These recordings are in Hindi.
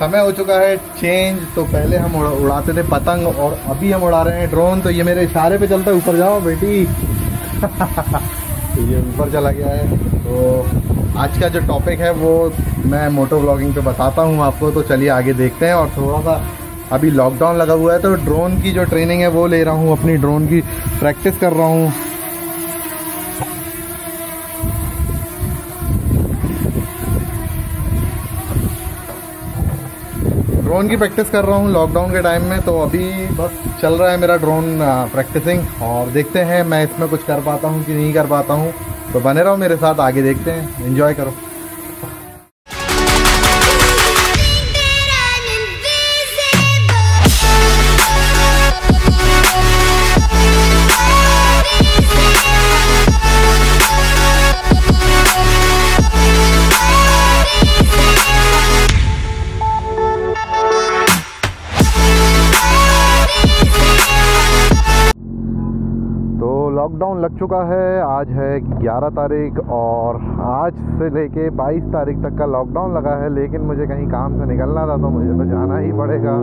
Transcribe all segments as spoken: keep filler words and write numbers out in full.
समय हो चुका है चेंज। तो पहले हम उड़ाते थे पतंग और अभी हम उड़ा रहे हैं ड्रोन। तो ये मेरे इशारे पे चलता है, ऊपर जाओ बेटी। तो ये ऊपर चला गया है। तो आज का जो टॉपिक है वो मैं मोटो व्लॉगिंग पे बताता हूँ आपको। तो चलिए आगे देखते हैं। और थोड़ा सा अभी लॉकडाउन लगा हुआ है तो ड्रोन की जो ट्रेनिंग है वो ले रहा हूँ, अपनी ड्रोन की प्रैक्टिस कर रहा हूँ। ड्रोन की प्रैक्टिस कर रहा हूँ लॉकडाउन के टाइम में। तो अभी बस चल रहा है मेरा ड्रोन प्रैक्टिसिंग और देखते हैं मैं इसमें कुछ कर पाता हूँ कि नहीं कर पाता हूँ। तो बने रहो मेरे साथ, आगे देखते हैं, एंजॉय करो। लॉकडाउन लग चुका है, आज है ग्यारह तारीख और आज से लेके बाईस तारीख तक का लॉकडाउन लगा है। लेकिन मुझे कहीं काम से निकलना था तो मुझे तो जाना ही पड़ेगा।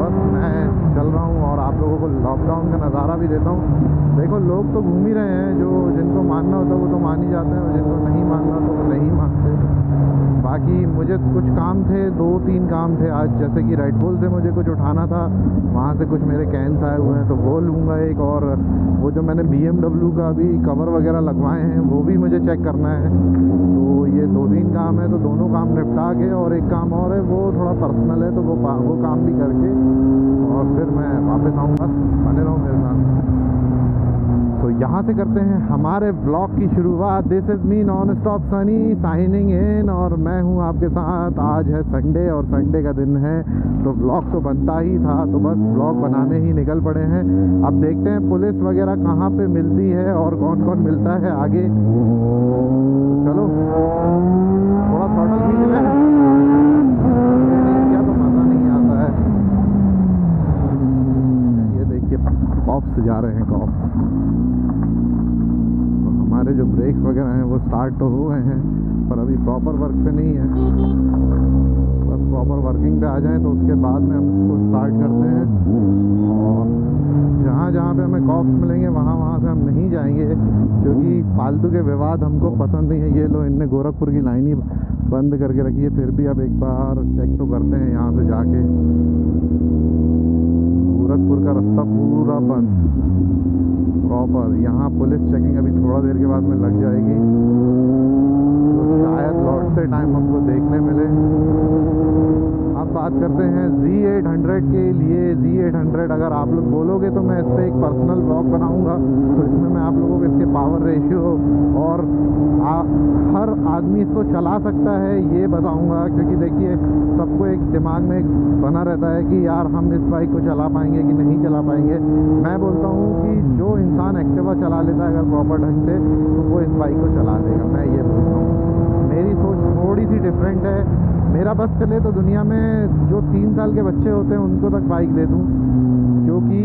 बस मैं चल रहा हूँ और आप लोगों को लॉकडाउन का नज़ारा भी देता हूँ। देखो लोग तो घूम ही रहे हैं, जो जिनको मानना होता है वो तो मान ही जाते हैं और जिनको नहीं मानना होता वो नहीं मानते। बाकी मुझे कुछ काम थे, दो तीन काम थे आज, जैसे कि रेड बुल से मुझे कुछ उठाना था, वहाँ से कुछ मेरे कैंस आए हुए हैं तो वो लूँगा एक। और वो जो मैंने बी एम डब्ल्यू का भी कवर वगैरह लगवाए हैं वो भी मुझे चेक करना है। तो ये दो तीन काम है, तो दोनों काम निपटा के और एक काम और है वो थोड़ा पर्सनल है, तो वो वो काम भी करके और फिर मैं वापस आऊँगा। बने रहो मेरे साथ। तो यहाँ से करते हैं हमारे ब्लॉग की शुरुआत। This is me नॉनस्टॉपसनी signing in और मैं हूँ आपके साथ। आज है संडे और संडे का दिन है तो ब्लॉग तो बनता ही था, तो बस ब्लॉग बनाने ही निकल पड़े हैं। अब देखते हैं पुलिस वगैरह कहाँ पे मिलती है और कौन कौन मिलता है आगे। चलो थोड़ा थोड़ा खींचना है, क्या तो मज़ा नहीं आता है। ये देखिए कॉप्स जा रहे हैं, कॉप्स। तो हमारे जो ब्रेक्स वगैरह हैं वो स्टार्ट तो हो गए हैं पर अभी प्रॉपर वर्क पे नहीं है। प्रॉपर वर्किंग पे आ जाएं तो उसके बाद में हम इसको स्टार्ट करते हैं। और जहाँ जहाँ पे हमें कॉप्स मिलेंगे वहाँ वहाँ से हम नहीं जाएंगे क्योंकि फालतू के विवाद हमको पसंद नहीं है। ये लो, इनने गोरखपुर की लाइन ही बंद करके रखी है, फिर भी अब एक बार चेक तो करते हैं यहाँ से जाके। गोरखपुर का रास्ता पूरा बंद प्रॉपर। यहाँ पुलिस चेकिंग अभी थोड़ा देर के बाद में लग जाएगी, तो शायद लौटते टाइम हमको देखने मिले। अब बात करते हैं ज़ेड एट हंड्रेड के लिए। ज़ेड एट हंड्रेड अगर आप लोग बोलोगे तो मैं इस पर एक पर्सनल ब्लॉग बनाऊंगा। तो इसमें मैं आप लोगों को इसके पावर रेशियो और आ, हर आदमी इसको चला सकता है ये बताऊंगा। क्योंकि देखिए सबको एक दिमाग में एक बना रहता है कि यार हम इस बाइक को चला पाएंगे कि नहीं चला पाएंगे। मैं बोलता हूँ कि जो इंसान एक्टिवा चला लेता है अगर प्रॉपर ढंग से तो वो इस बाइक को चला देगा। मैं ये बोलता हूँ, मेरी सोच थोड़ी सी डिफरेंट है। मेरा बस चले तो दुनिया में जो तीन साल के बच्चे होते हैं उनको तक बाइक दे दूँ, क्योंकि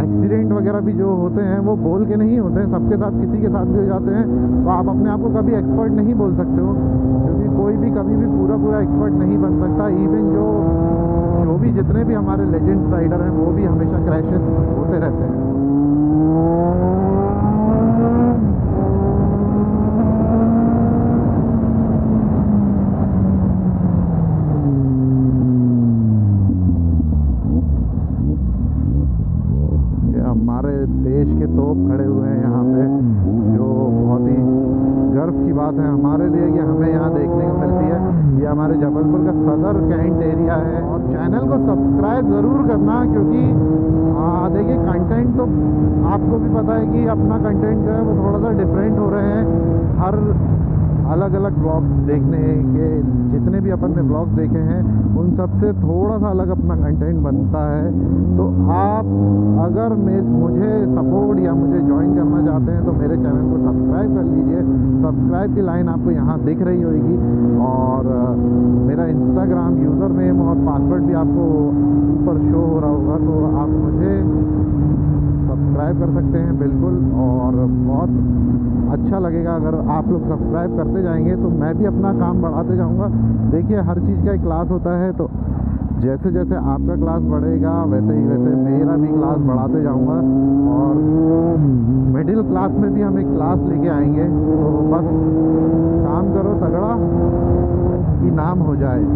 एक्सीडेंट वगैरह भी जो होते हैं वो बोल के नहीं होते हैं, सबके साथ किसी के साथ भी हो जाते हैं। तो आप अपने आप को कभी एक्सपर्ट नहीं बोल सकते हो क्योंकि कोई भी कभी भी पूरा पूरा एक्सपर्ट नहीं बन सकता। इवन जो जो भी जितने भी हमारे लेजेंड राइडर हैं वो भी हमेशा क्रैशेस होते रहते हैं। देश के तोप खड़े हुए हैं यहाँ पे, जो बहुत ही गर्व की बात है हमारे लिए कि हमें यहाँ देखने को मिलती है। ये हमारे जबलपुर का सदर कैंट एरिया है। और चैनल को सब्सक्राइब ज़रूर करना क्योंकि देखिए कंटेंट तो आपको भी पता है कि अपना कंटेंट जो है वो थोड़ा सा डिफरेंट हो रहे हैं। हर अलग अलग ब्लॉग देखने के जितने भी अपन ने ब्लॉग देखे हैं उन सबसे थोड़ा सा अलग अपना कंटेंट बनता है। तो आप अगर मे मुझे सपोर्ट या मुझे ज्वाइन करना चाहते हैं तो मेरे चैनल को सब्सक्राइब कर लीजिए। सब्सक्राइब की लाइन आपको यहाँ दिख रही होगी। और मेरा इंस्टाग्राम यूज़र नेम और पासवर्ड भी आपको ऊपर शो हो रहा होगा, तो आप मुझे सब्सक्राइब कर सकते हैं बिल्कुल, और बहुत अच्छा लगेगा अगर आप लोग सब्सक्राइब करते जाएंगे तो मैं भी अपना काम बढ़ाते जाऊंगा। देखिए हर चीज़ का एक क्लास होता है, तो जैसे जैसे आपका क्लास बढ़ेगा वैसे ही वैसे मेरा भी क्लास बढ़ाते जाऊंगा, और मिडिल क्लास में भी हम एक क्लास लेके आएंगे। तो बस काम करो तगड़ा कि नाम हो जाए।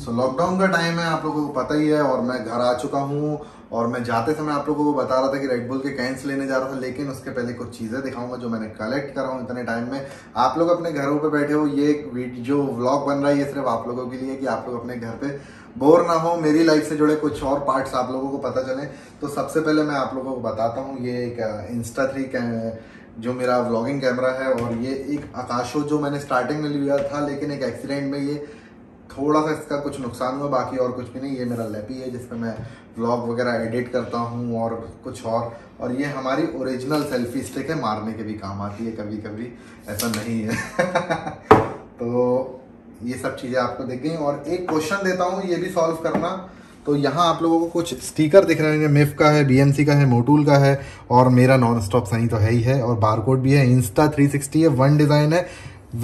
सो so, लॉकडाउन का टाइम है, आप लोगों को पता ही है, और मैं घर आ चुका हूँ। और मैं जाते समय आप लोगों को बता रहा था कि रेड बुल के कैंस लेने जा रहा था, लेकिन उसके पहले कुछ चीज़ें दिखाऊंगा जो मैंने कलेक्ट करा हूँ इतने टाइम में। आप लोग अपने घरों पे बैठे हो, ये एक वीडियो व्लॉग बन रहा है ये सिर्फ आप लोगों के लिए कि आप लोग अपने घर पे बोर ना हो, मेरी लाइफ से जुड़े कुछ और पार्ट्स आप लोगों को पता चले। तो सबसे पहले मैं आप लोगों को बताता हूँ, ये एक इंस्टा थ्री जो मेरा व्लॉगिंग कैमरा है, और ये एक आकाशो जो मैंने स्टार्टिंग में लिया था, लेकिन एक एक्सीडेंट में ये थोड़ा सा इसका कुछ नुकसान हुआ, बाकी और कुछ भी नहीं। ये मेरा लैपी है जिसमें मैं व्लॉग वगैरह एडिट करता हूँ और कुछ और और ये हमारी ओरिजिनल सेल्फी स्टिक है, मारने के भी काम आती है कभी कभी, ऐसा नहीं है। तो ये सब चीज़ें आपको देख गई, और एक क्वेश्चन देता हूँ ये भी सॉल्व करना। तो यहाँ आप लोगों को कुछ स्टिकर दिख रहे हैं, मेफ का है, बीएमसी का है, मोटूल का है, और मेरा नॉनस्टॉपसनी तो है ही है, और बारकोड भी है, इंस्टा थ्री सिक्सटी है, वन डिज़ाइन है,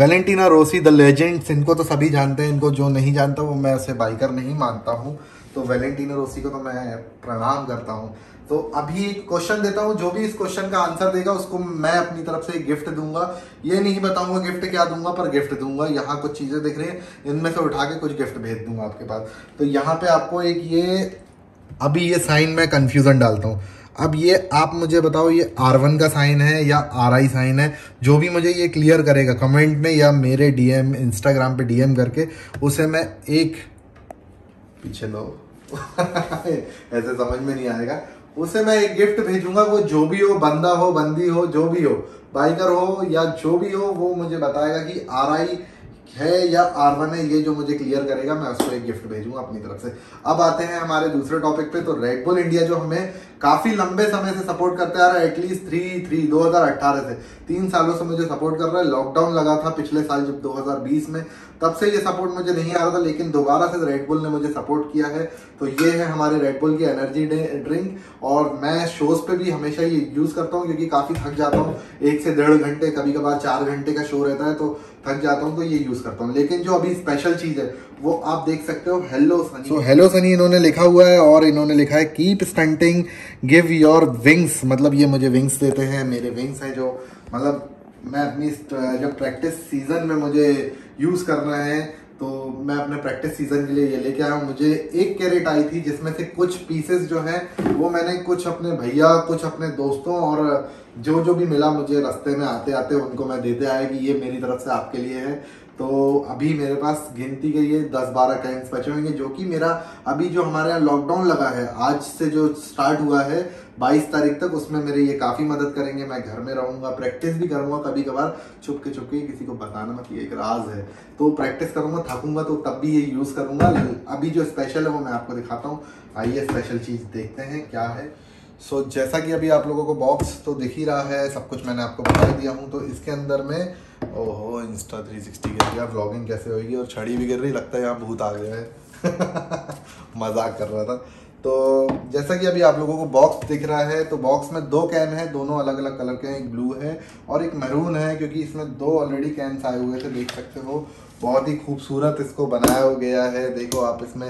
वैलेंटिनो रोसी द लेजेंड्स, इनको तो सभी जानते हैं, इनको जो नहीं जानता वो मैं ऐसे बाइकर नहीं मानता हूँ, तो वैलेंटिनो रोसी को तो मैं प्रणाम करता हूँ। तो अभी एक क्वेश्चन देता हूँ, जो भी इस क्वेश्चन का आंसर देगा उसको मैं अपनी तरफ से एक गिफ्ट दूंगा। ये नहीं बताऊंगा गिफ्ट क्या दूंगा, पर गिफ्ट दूंगा। यहाँ कुछ चीज़ें दिख रही हैं, इनमें से उठा के कुछ गिफ्ट भेज दूंगा आपके पास। तो यहाँ पर आपको एक ये, अभी ये साइन में कन्फ्यूज़न डालता हूँ, अब ये आप मुझे बताओ ये आर वन का साइन है या आर आई साइन है, जो भी मुझे ये क्लियर करेगा कमेंट में या मेरे डीएम इंस्टाग्राम पे डीएम करके, उसे मैं एक पीछे लो ऐसे समझ में नहीं आएगा, उसे मैं एक गिफ्ट भेजूंगा। वो जो भी हो, बंदा हो, बंदी हो, जो भी हो, बाइकर हो या जो भी हो, वो मुझे बताएगा कि आर आई है या आर वन है, ये जो मुझे क्लियर करेगा मैं उसको एक गिफ्ट भेजूंगा अपनी तरफ से। अब आते हैं हमारे दूसरे टॉपिक पे। तो रेड बुल इंडिया जो हमें काफ़ी लंबे समय से सपोर्ट करते आ रहा है, एटलीस्ट थ्री थ्री दो हज़ार अट्ठारह से तीन सालों से मुझे सपोर्ट कर रहा है। लॉकडाउन लगा था पिछले साल जब दो हज़ार बीस में, तब से ये सपोर्ट मुझे नहीं आ रहा था, लेकिन दोबारा से रेड बुल ने मुझे सपोर्ट किया है। तो ये है हमारे रेड बुल की एनर्जी ड्रिंक, और मैं शोज़ पे भी हमेशा ये यूज़ करता हूँ क्योंकि काफ़ी थक जाता हूँ, एक से डेढ़ घंटे, कभी कभार चार घंटे का शो रहता है तो थक जाता हूँ, तो ये यूज़ करता हूँ। लेकिन जो अभी स्पेशल चीज़ है वो आप देख सकते हो, हेलो सनी। तो हेलो सनी इन्होंने लिखा हुआ है, और इन्होंने लिखा है keep stunting give your wings, मतलब ये मुझे विंग्स देते हैं, मेरे विंग्स हैं जो, मतलब मैं अपनी जब प्रैक्टिस सीज़न में मुझे यूज़ करना है तो मैं अपने प्रैक्टिस सीज़न के लिए ये लेके आया हूँ। मुझे एक कैरेट आई थी जिसमें से कुछ पीसेस जो हैं वो मैंने कुछ अपने भैया, कुछ अपने दोस्तों, और जो जो भी मिला मुझे रास्ते में आते आते उनको मैं देते आया कि ये मेरी तरफ से आपके लिए है। तो अभी मेरे पास गिनती के ये दस बारह कैंस बचे होंगे, जो कि मेरा अभी जो हमारे यहाँ लॉकडाउन लगा है आज से जो स्टार्ट हुआ है बाईस तारीख तक, उसमें मेरे ये काफ़ी मदद करेंगे। मैं घर में रहूँगा, प्रैक्टिस भी करूँगा, कभी कभार चुपके चुपके किसी को बताना मत, ये एक राज है, तो प्रैक्टिस करूँगा, थकूँगा तो तब भी ये यूज़ करूँगा। अभी जो स्पेशल है वो मैं आपको दिखाता हूँ, आइए स्पेशल चीज़ देखते हैं क्या है। सो so, जैसा कि अभी आप लोगों को बॉक्स तो दिख ही रहा है, सब कुछ मैंने आपको बता दिया हूँ। तो इसके अंदर में, ओहो इंस्टा थ्री सिक्सटी गिर गया, व्लॉगिंग कैसे होगी, और छड़ी भी गिर रही, लगता है यहाँ भूत आ गया है मजाक कर रहा था। तो जैसा कि अभी आप लोगों को बॉक्स दिख रहा है, तो बॉक्स में दो कैन है, दोनों अलग अलग कलर के हैं, एक ब्लू है और एक मैरून है, क्योंकि इसमें दो ऑलरेडी कैंस आए हुए थे, देख सकते हो बहुत ही खूबसूरत इसको बनाया गया है। देखो आप, इसमें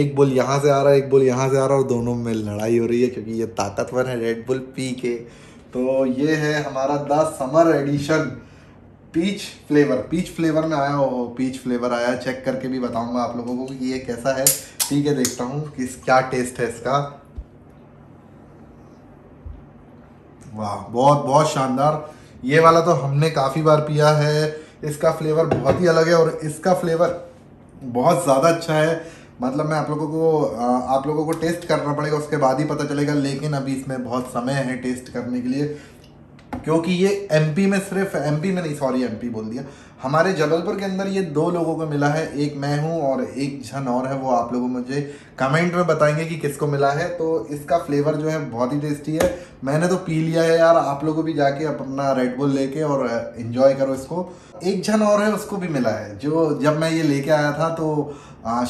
एक बुल यहाँ से आ रहा है, एक बुल यहाँ से आ रहा है, और दोनों में लड़ाई हो रही है क्योंकि ये ताकतवर है रेड बुल पी के। तो ये है हमारा the summer edition peach flavour, peach flavour में आया हो, पीच फ्लेवर आया, चेक करके भी बताऊंगा आप लोगों को कि ये कैसा है, ठीक है, देखता हूँ कि क्या टेस्ट है इसका। वाह, बहुत बहुत शानदार, ये वाला तो हमने काफ़ी बार पिया है, इसका फ्लेवर बहुत ही अलग है और इसका फ्लेवर बहुत ज़्यादा अच्छा है, मतलब मैं आप लोगों को आप लोगों को टेस्ट करना पड़ेगा उसके बाद ही पता चलेगा, लेकिन अभी इसमें बहुत समय है टेस्ट करने के लिए, क्योंकि ये एमपी में सिर्फ एमपी में नहीं सॉरी एमपी बोल दिया हमारे जबलपुर के अंदर ये दो लोगों को मिला है, एक मैं हूँ और एक जन और है, वो आप लोगों मुझे कमेंट में बताएंगे कि किसको मिला है। तो इसका फ्लेवर जो है बहुत ही टेस्टी है, मैंने तो पी लिया है यार, आप लोगों भी जाके अपना रेड बुल लेके और इन्जॉय करो इसको। एक जन और है, उसको भी मिला है, जो जब मैं ये लेके आया था तो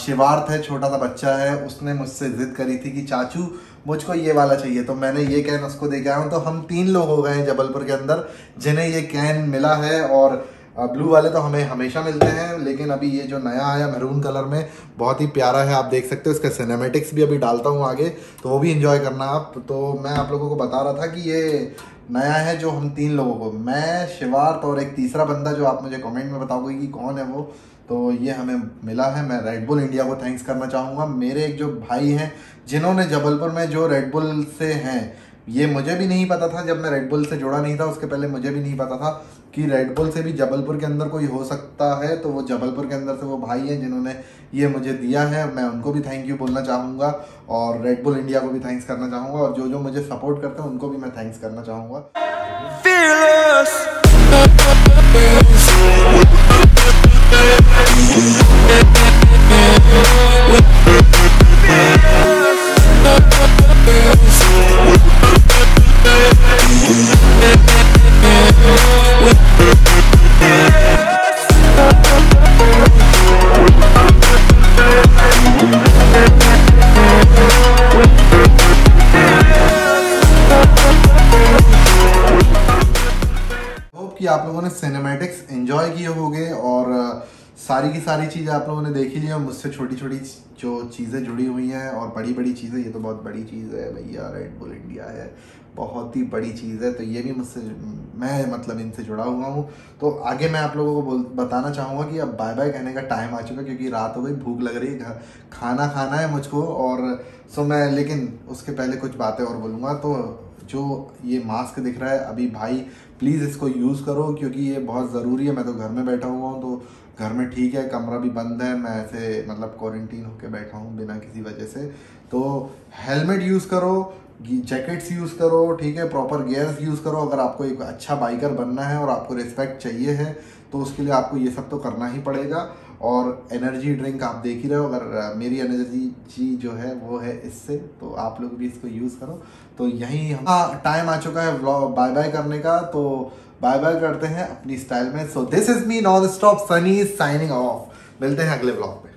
शिवार्थ है, छोटा सा बच्चा है, उसने मुझसे जिद करी थी कि चाचू मुझको ये वाला चाहिए, तो मैंने ये कैन उसको दे के आया हूँ। तो हम तीन लोग हो गए हैं जबलपुर के अंदर जिन्हें ये कैन मिला है, और ब्लू वाले तो हमें हमेशा मिलते हैं, लेकिन अभी ये जो नया आया मैरून कलर में बहुत ही प्यारा है, आप देख सकते हो। इसका सिनेमेटिक्स भी अभी डालता हूँ आगे, तो वो भी इन्जॉय करना आप। तो मैं आप लोगों को बता रहा था कि ये नया है जो हम तीन लोगों को, मैं, शिवार्थ और एक तीसरा बंदा जो आप मुझे कमेंट में बताओगे कि कौन है वो, तो ये हमें मिला है। मैं रेड बुल इंडिया को थैंक्स करना चाहूँगा। मेरे एक जो भाई हैं जिन्होंने जबलपुर में जो रेड बुल से हैं, ये मुझे भी नहीं पता था, जब मैं रेड बुल से जुड़ा नहीं था उसके पहले मुझे भी नहीं पता था कि रेड बुल से भी जबलपुर के अंदर कोई हो सकता है। तो वो जबलपुर के अंदर से वो भाई हैं जिन्होंने ये मुझे दिया है, मैं उनको भी थैंक यू बोलना चाहूँगा और रेड बुल इंडिया को भी थैंक्स करना चाहूँगा, और जो जो मुझे सपोर्ट करते हैं उनको भी मैं थैंक्स करना चाहूँगा। आप लोगों ने सिनेमैटिक्स एंजॉय किए होंगे और सारी की सारी चीज़ें आप लोगों ने देखी ली, और मुझसे छोटी छोटी जो चीज़ें जुड़ी हुई हैं और बड़ी बड़ी चीज़ें, ये तो बहुत बड़ी चीज़ है भैया, रेड बुल इंडिया है बहुत ही बड़ी चीज़ है, तो ये भी मुझसे, मैं मतलब इनसे जुड़ा हुआ हूँ। तो आगे मैं आप लोगों को बोल बताना चाहूँगा कि अब बाय बाय कहने का टाइम आ चुका है, क्योंकि रात हो गई, भूख लग रही है, खाना खाना है मुझको, और सो मैं, लेकिन उसके पहले कुछ बातें और बोलूँगा। तो जो ये मास्क दिख रहा है अभी भाई, प्लीज़ इसको यूज़ करो क्योंकि ये बहुत ज़रूरी है। मैं तो घर में बैठा हुआ हूँ, तो घर में ठीक है, कमरा भी बंद है, मैं ऐसे मतलब क्वारंटीन होके बैठा हूँ बिना किसी वजह से। तो हेलमेट यूज़ करो, जैकेट्स यूज़ करो, ठीक है, प्रॉपर गियर्स यूज़ करो। अगर आपको एक अच्छा बाइकर बनना है और आपको रिस्पेक्ट चाहिए है तो उसके लिए आपको ये सब तो करना ही पड़ेगा। और एनर्जी ड्रिंक आप देख ही रहे हो, अगर मेरी एनर्जी जो है वो है इससे, तो आप लोग भी इसको यूज़ करो। तो यहीं हाँ, टाइम आ चुका है व्लॉग बाय बाय करने का, तो बाय बाय करते हैं अपनी स्टाइल में। So this is me non stop Sunny signing off, मिलते हैं अगले व्लॉग में।